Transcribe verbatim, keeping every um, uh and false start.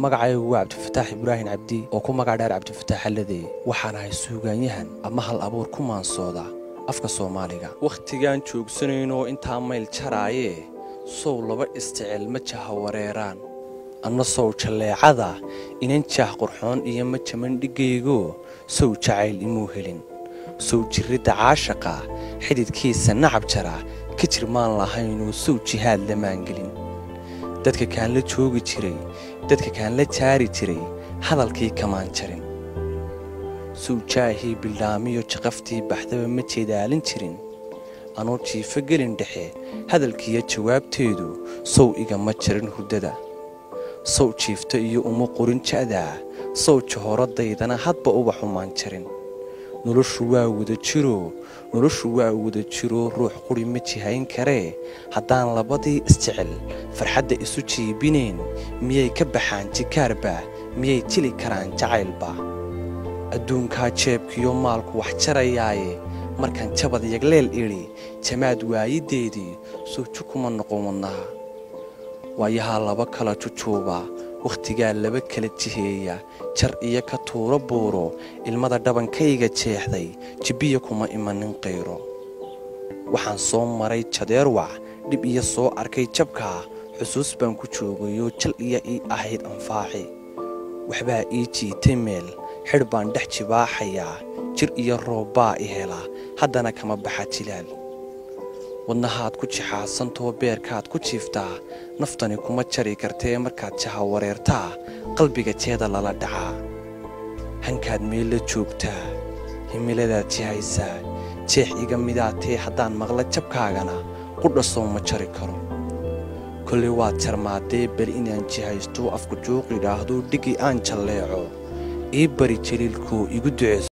magacaygu Abdifataax Ibraahim Cabdi oo ku magac dheer Abdifataax Ladee waxaan ahay suugaanyahan ama hal abuur ku maansooda afka Soomaaliga waqtigan joogsanayno inta mayl jaraaye soo laba isticmaal ma jaha wareeraan anna soo jaleecada inaan jaah qurxoon iyo ma jaman dhigaygo soo jacayl imu helin soo jirida caashaqa xididkiisa nacab jara ka jirmaan lahayn soo jihaad lamaan gelin dadka kaan la joogi jiray dadka kaan la taari jiray hadalkii kamaan jirin soo jaahi bilaamiyo jaqaftii baxdaba ma jeedaalin jirin anoo jiifa gelin dhexe hadalkiiya jawaabteedu soo iga ma jirin hurdada soo jiifta iyo uma qorin jada soo jahooradeydana hadba uba xumaan jirin noloshu waa wada jiro noloshu waa wada jiro ruux quri ma jihayn kare haddaan labadii isticil farxadda isu jiibineen miyay ka baxaan jikaarba miyay jili karaan jacaylba adduunka jeebkiyo maalku wax jarayaaye markaan jabad yagleel idhi jamaad waayideedii soo jukuma noqon wadnaha waayahaa laba kala jujuuba waqtigaa laba kala jiheeya jar iyo ka tuuro buuro ilmada dhabankayga jeexday jibiya kuma imanin qayro waxaan soo maray jadeer wac dhib iyo soo arkay jabka xusuus baan ku joogayo jal iyo ii ahayd anfaaci waxbaa ii jiitay meel xidh baan dhex jibaaxayaa jir iyo roobbaa i hela haddana kama baxa jilaal wadnahaad ku jixaasantoo beerkaad ku jiiftaa naftani kuma jari kartee markaad jaha wareertaa qalbiga jeeda lala dhacaa hankaad meella joogtaa himiladaad jihaysaa jeex iga midaatee haddaan maqla jabkaagana qudha soo ma jari karo kolley waad jarmaadee bel inaan jihaystuu afku juuq idhaahduu dhigi aan jalleeco ii bari jaliilkuu igu duceyso.